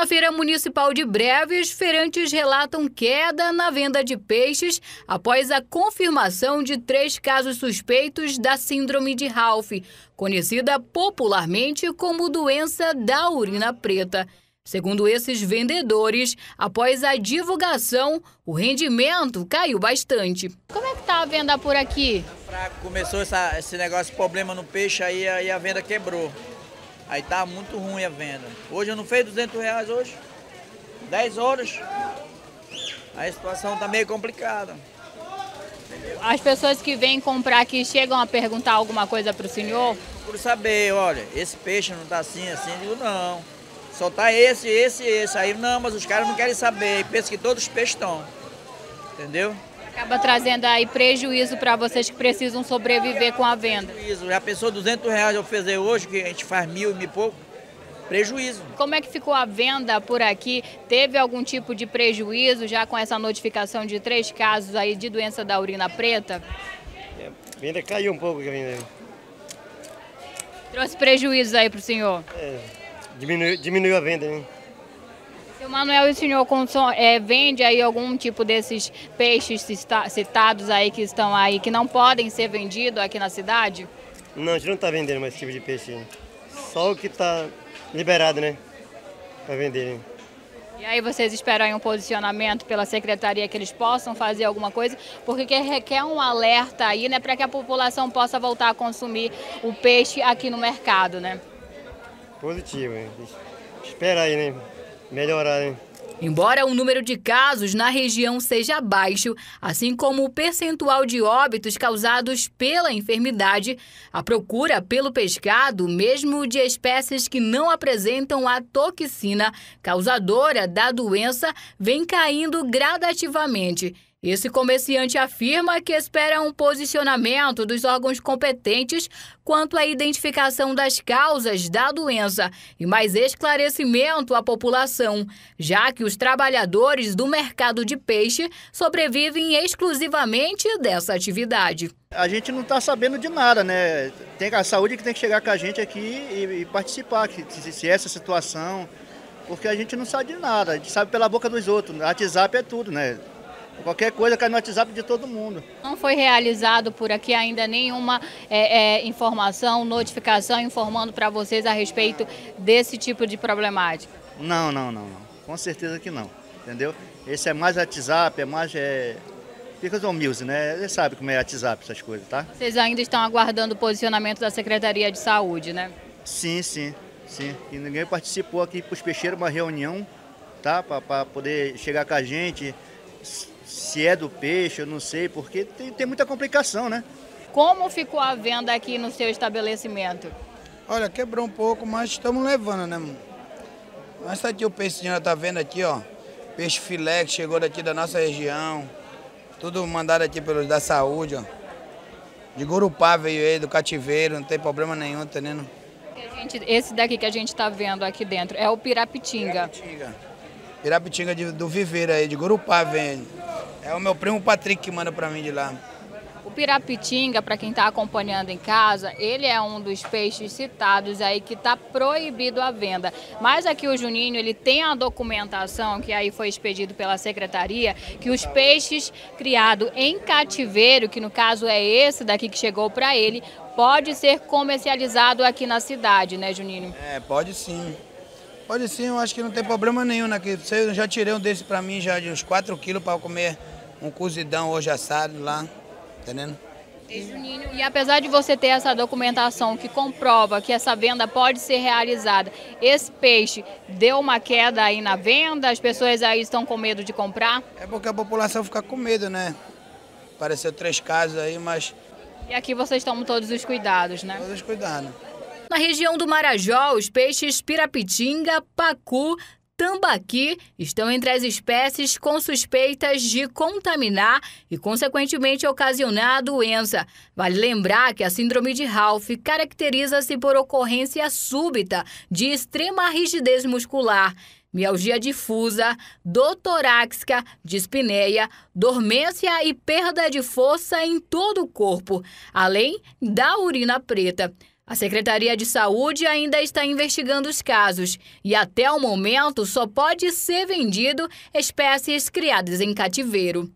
Na feira municipal de Breves, feirantes relatam queda na venda de peixes após a confirmação de 3 casos suspeitos da síndrome de Ralph, conhecida popularmente como doença da urina preta. Segundo esses vendedores, após a divulgação, o rendimento caiu bastante. Como é que está a venda por aqui? Tá fraco, começou esse negócio, problema no peixe, aí a venda quebrou. Aí tá muito ruim a venda. Hoje eu não fiz R$200 hoje, 10 horas. Aí a situação tá meio complicada. As pessoas que vêm comprar aqui chegam a perguntar alguma coisa para o senhor? Por saber, olha, esse peixe não tá assim, assim, eu digo não. Só tá esse. Aí não, mas os caras não querem saber. Pensam que todos os peixes estão, entendeu? Acaba trazendo aí prejuízo para vocês que precisam sobreviver com a venda. Prejuízo. Já pensou R$200 eu fazer hoje, que a gente faz 1.000 e pouco? Prejuízo. Como é que ficou a venda por aqui? Teve algum tipo de prejuízo já com essa notificação de 3 casos aí de doença da urina preta? A venda caiu um pouco. Trouxe prejuízo aí para o senhor? Diminuiu a venda, né? Seu Manuel, e o senhor vende aí algum tipo desses peixes citados aí que estão aí, que não podem ser vendidos aqui na cidade? Não, a gente não está vendendo mais esse tipo de peixe, né? Só o que está liberado, né? Para vender, né? E aí vocês esperam aí um posicionamento pela secretaria que eles possam fazer alguma coisa, porque requer um alerta aí, né? Para que a população possa voltar a consumir o peixe aqui no mercado, né? Positivo, hein? Espera aí, né? Melhorar, hein? Embora o número de casos na região seja baixo, assim como o percentual de óbitos causados pela enfermidade, a procura pelo pescado, mesmo de espécies que não apresentam a toxina causadora da doença, vem caindo gradativamente. Esse comerciante afirma que espera um posicionamento dos órgãos competentes quanto à identificação das causas da doença e mais esclarecimento à população, já que os trabalhadores do mercado de peixe sobrevivem exclusivamente dessa atividade. A gente não está sabendo de nada, né? Tem a saúde que tem que chegar com a gente aqui e participar, se essa situação, porque a gente não sabe de nada, a gente sabe pela boca dos outros, o WhatsApp é tudo, né? Qualquer coisa cai no WhatsApp de todo mundo. Não foi realizado por aqui ainda nenhuma informação, notificação, informando para vocês a respeito desse tipo de problemática? Não. Com certeza que não, entendeu? Esse é mais WhatsApp, é mais... Picas on Music, né? Você sabe como é WhatsApp, essas coisas, tá? Vocês ainda estão aguardando o posicionamento da Secretaria de Saúde, né? Sim. E ninguém participou aqui para os peixeiros, uma reunião, tá? Para poder chegar com a gente... Se é do peixe, eu não sei, porque tem muita complicação, né? Como ficou a venda aqui no seu estabelecimento? Olha, quebrou um pouco, mas estamos levando, né, mano? Mas tá aqui o peixe, já tá vendo aqui, ó. Peixe filé que chegou daqui da nossa região. Tudo mandado aqui pelos da saúde, ó. De Gurupá veio aí, do cativeiro, não tem problema nenhum, tá entendendo? Esse daqui que a gente tá vendo aqui dentro é o pirapitinga. Pirapitinga do viveiro aí, de Gurupá vende. É o meu primo Patrick que manda para mim de lá. O pirapitinga, para quem está acompanhando em casa, ele é um dos peixes citados aí que está proibido a venda. Mas aqui o Juninho, ele tem a documentação que aí foi expedido pela secretaria, que os peixes criados em cativeiro, que no caso é esse daqui que chegou para ele, pode ser comercializado aqui na cidade, né, Juninho? É, pode sim. Pode sim, eu acho que não tem problema nenhum, né? Eu já tirei um desse pra mim, já de uns 4 quilos para comer um cozidão hoje assado lá, entendendo? E, Juninho, e apesar de você ter essa documentação que comprova que essa venda pode ser realizada, esse peixe deu uma queda aí na venda? As pessoas aí estão com medo de comprar? É porque a população fica com medo, né? Apareceu 3 casos aí, mas... E aqui vocês tomam todos os cuidados, né? Todos os cuidados. Na região do Marajó, os peixes pirapitinga, pacu, tambaqui estão entre as espécies com suspeitas de contaminar e, consequentemente, ocasionar a doença. Vale lembrar que a síndrome de Ralph caracteriza-se por ocorrência súbita de extrema rigidez muscular, mialgia difusa, dor torácica, dispneia, dormência e perda de força em todo o corpo, além da urina preta. A Secretaria de Saúde ainda está investigando os casos e, até o momento, só pode ser vendido espécies criadas em cativeiro.